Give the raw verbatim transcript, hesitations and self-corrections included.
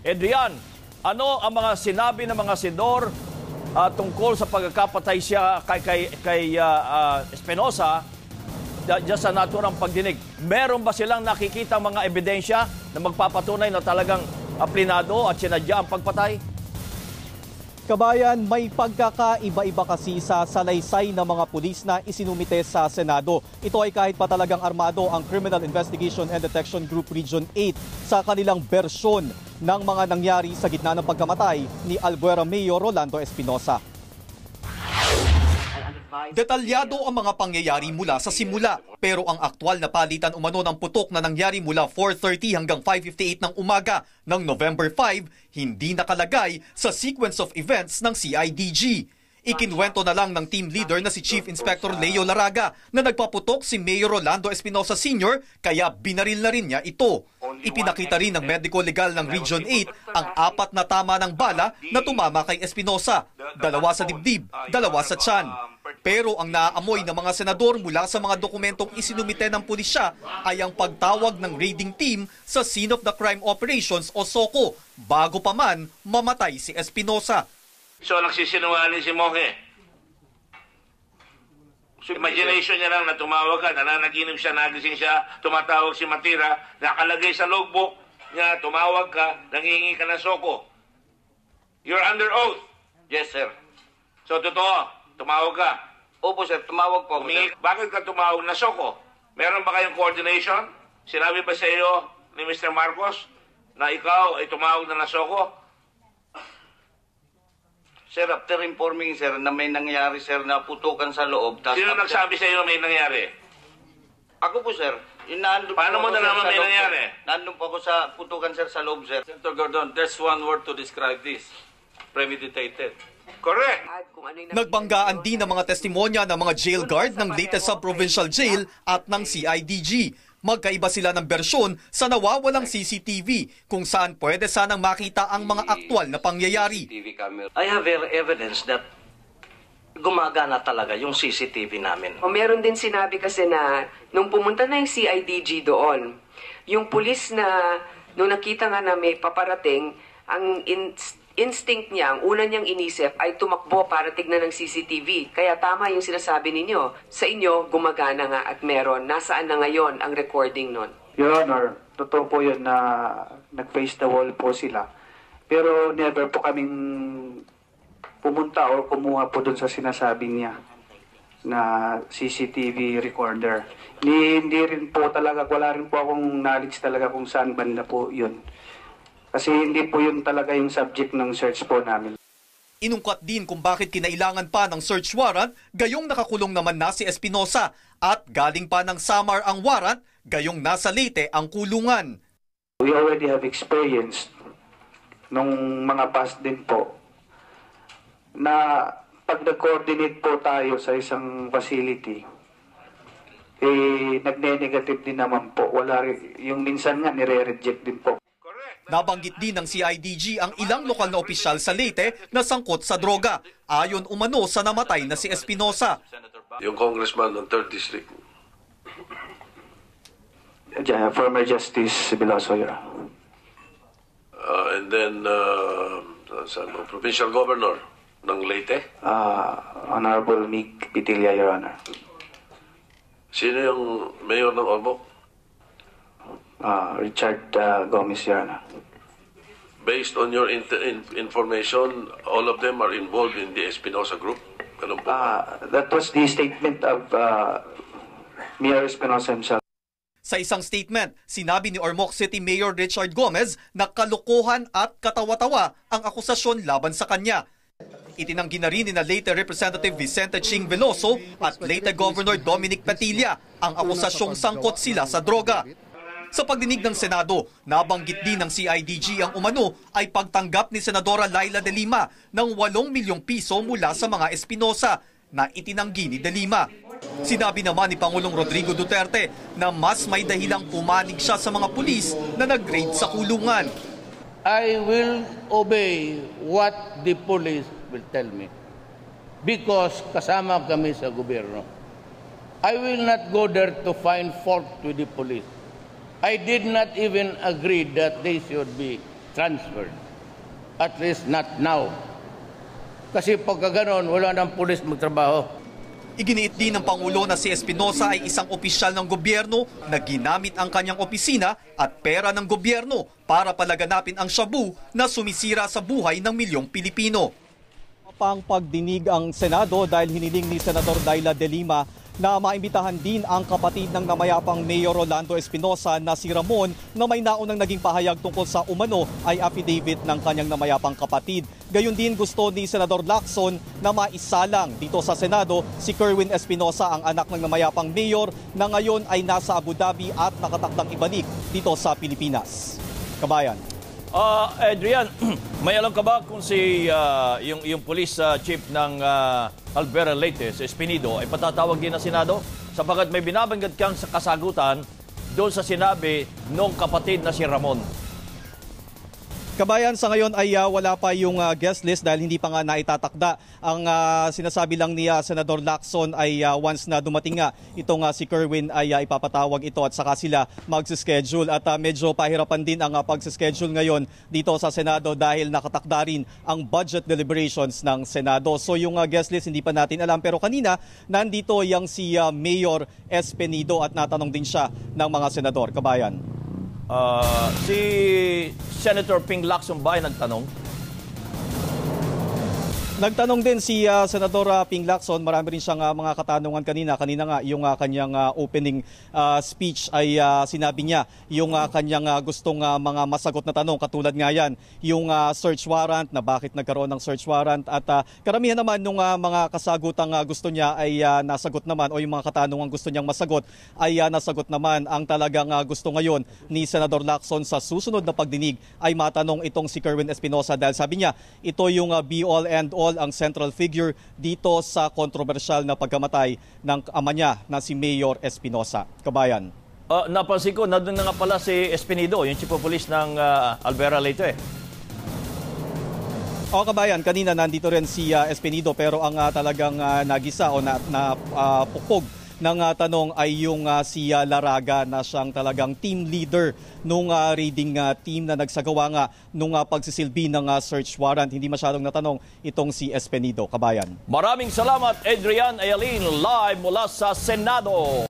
Adrian, ano ang mga sinabi ng mga senador uh, tungkol sa pagkakapatay siya kay, kay, kay uh, uh, Espinosa dyan sa naturang pagdinig? Meron ba silang nakikita mga ebidensya na magpapatunay na talagang aplinado at sinadya ang pagpatay? Kabayan, may pagkakaiba-iba kasi sa salaysay ng mga pulis na isinumite sa Senado. Ito ay kahit pa talagang armado ang Criminal Investigation and Detection Group Region eight sa kanilang bersyon ng mga nangyari sa gitna ng pagkamatay ni Albuera Mayor Rolando Espinosa. Detalyado ang mga pangyayari mula sa simula, pero ang aktwal na palitan umano ng putok na nangyari mula four thirty hanggang five fifty-eight ng umaga ng November five, hindi nakalagay sa sequence of events ng C I D G. Ikinwento na lang ng team leader na si Chief Inspector Leo Laraga na nagpaputok si Mayor Rolando Espinosa Senior kaya binaril na rin niya ito. Ipinakita rin ng medical legal ng Region eight ang apat na tama ng bala na tumama kay Espinosa, dalawa sa dibdib, dalawa sa tiyan. Pero ang naaamoy ng mga senador mula sa mga dokumentong isinumite ng pulisya ay ang pagtawag ng raiding team sa Scene of the Crime Operations o SOCO bago pa man mamatay si Espinosa. So nagsisinungaling si Mohe. So, imagination niya lang na tumawag ka, nananaginip siya, nagising siya, tumatawag si Matira, nakalagay sa logbook niya, tumawag ka, nangihingi ka ng SOCO. You're under oath. Yes, sir. So totoo. Tumawag ka? Opo, sir. Tumawag po. Tumingin. Bakit ka tumawag na SOCO? Meron ba kayong coordination? Sinabi ba sa iyo ni Mister Marcos na ikaw ay tumawag na na SOCO? Sir, after informing, sir, na may nangyari, sir, na putukan sa loob. Sino after... nagsabi sa iyo may nangyari? Ako po, sir. Yung paano mo na naman may nangyari? Nandun po ako sa putukan, sir, sa loob, sir. Senator Gordon, there's one word to describe this. Premeditated. Correct. Nagbanggaan din ang mga testimonya ng mga jail guard ng Leyte Sub-Provincial Jail at ng C I D G. Magkaiba sila ng bersyon sa nawawalang C C T V kung saan pwede sanang makita ang mga aktwal na pangyayari. I have evidence that gumagana talaga yung C C T V namin. O meron din sinabi kasi na nung pumunta na yung C I D G doon, yung pulis na nung nakita nga na may paparating, ang instinct niya, ang una niyang inisip ay tumakbo para tignan ng C C T V. Kaya tama yung sinasabi ninyo. Sa inyo, gumagana nga at meron. Nasaan na ngayon ang recording nun? Your Honor, totoo po yun na nag-face the wall po sila. Pero never po kaming pumunta o kumuha po dun sa sinasabi niya na C C T V recorder. Ni, hindi rin po talaga, wala rin po akong knowledge talaga kung saan banda po yun. Kasi hindi po yun talaga yung subject ng search po namin. Inungkat din kung bakit kinailangan pa ng search warrant, gayong nakakulong naman na si Espinosa at galing pa ng Samar ang warrant, gayong nasa Leyte ang kulungan. We already have experienced nung mga past din po na pag nag-coordinate po tayo sa isang facility, eh nagne-negative din naman po. Wala, yung minsan nga nire-reject din po. Nabanggit din ng C I D G ang ilang lokal na opisyal sa Leyte na sangkot sa droga, ayon umano sa namatay na si Espinosa. Yung congressman ng third district. Former Justice Sibilo Sawyer. Uh, and then, uh, Provincial Governor ng Leyte. Uh, Honorable Mic Petilla, Your Honor. Sino yung mayor ng Olmoc? Uh, Richard uh, Gomez, Your Honor. Based on your in information, all of them are involved in the Espinosa group? Uh, that was the statement of uh, Mayor Espinosa himself. Sa isang statement, sinabi ni Ormoc City Mayor Richard Gomez na kalukuhan at katawa-tawa ang akusasyon laban sa kanya. Itinanggi na rin ni na Leyte Representative Vicente Ching Veloso at Leyte Governor Dominic Petilla ang akusasyong sangkot sila sa droga. Sa pagdinig ng Senado, nabanggit din ng C I D G ang umano ay pagtanggap ni Senadora Laila de Lima ng walong milyong piso mula sa mga Espinosa na itinanggi ni de Lima. Sinabi naman ni Pangulong Rodrigo Duterte na mas may dahilang pumanig siya sa mga pulis na nag-raid sa kulungan. I will obey what the police will tell me because kasama kami sa gobyerno. I will not go there to find fault with the police. I did not even agree that they should be transferred. At least not now. Kasi pagkaganon, wala nang pulis magtrabaho. Iginiit din ng Pangulo na si Espinosa ay isang opisyal ng gobyerno na ginamit ang kanyang opisina at pera ng gobyerno para palaganapin ang shabu na sumisira sa buhay ng milyong Pilipino. Pang pagdinig ang Senado dahil hiniling ni Senador Laila de Lima na maimbitahan din ang kapatid ng namayapang Mayor Rolando Espinosa na si Ramon na may naunang naging pahayag tungkol sa umano ay affidavit ng kanyang namayapang kapatid. Gayun din gusto ni Senador Lacson na maisalang dito sa Senado si Kerwin Espinosa, ang anak ng namayapang Mayor na ngayon ay nasa Abu Dhabi at nakatakdang ibalik dito sa Pilipinas. Kabayan. Uh, Adrian, may alam ka ba kung si uh, yung, yung police uh, chief ng uh, Albuera Leyte, si Espinido, ay patatawag din ng Senado? Sapagat may binabanggit kang sa kasagutan doon sa sinabi nung kapatid na si Ramon. Kabayan, sa ngayon ay uh, wala pa yung uh, guest list dahil hindi pa nga naitatakda. Ang uh, sinasabi lang ni uh, Senador Lacson ay uh, once na dumating nga itong uh, si Kerwin ay uh, ipapatawag ito at saka sila magsischedule. At uh, medyo pahirapan din ang uh, pagsischedule ngayon dito sa Senado dahil nakatakda rin ang budget deliberations ng Senado. So yung uh, guest list hindi pa natin alam, pero kanina nandito yung si uh, Mayor Espinido at natanong din siya ng mga senador. Kabayan. Uh, si Senator Ping Lacson ba ay nagtanong? Nagtanong din si uh, Senator Ping Lacson. Marami rin siyang uh, mga katanungan kanina. Kanina nga yung uh, kanyang uh, opening uh, speech ay uh, sinabi niya yung uh, kanyang uh, gustong uh, mga masagot na tanong. Katulad nga yan, yung uh, search warrant, na bakit nagkaroon ng search warrant. At uh, karamihan naman nung uh, mga kasagutang uh, gusto niya ay uh, nasagot naman, o yung mga katanungan gusto niyang masagot ay uh, nasagot naman. Ang talagang uh, gusto ngayon ni Senator Lacson sa susunod na pagdinig ay matanong itong si Kerwin Espinosa dahil sabi niya ito yung uh, be all and all ang central figure dito sa kontrobersyal na pagkamatay ng ama niya na si Mayor Espinosa. Kabayan. Uh, napansin ko, nandun na nga pala si Espinido, yung chief of police ng uh, Albuera Leyte. O kabayan, kanina nandito rin si uh, Espinido, pero ang uh, talagang uh, nagisa o napukpog na, uh, ng uh, tanong ay yung uh, si uh, Laraga na siyang talagang team leader nung uh, raiding uh, team na nagsagawa nga nung uh, pagsisilbi ng uh, search warrant. Hindi masyadong natanong itong si Espinido. Kabayan. Maraming salamat, Adrian Ayalin, live mula sa Senado.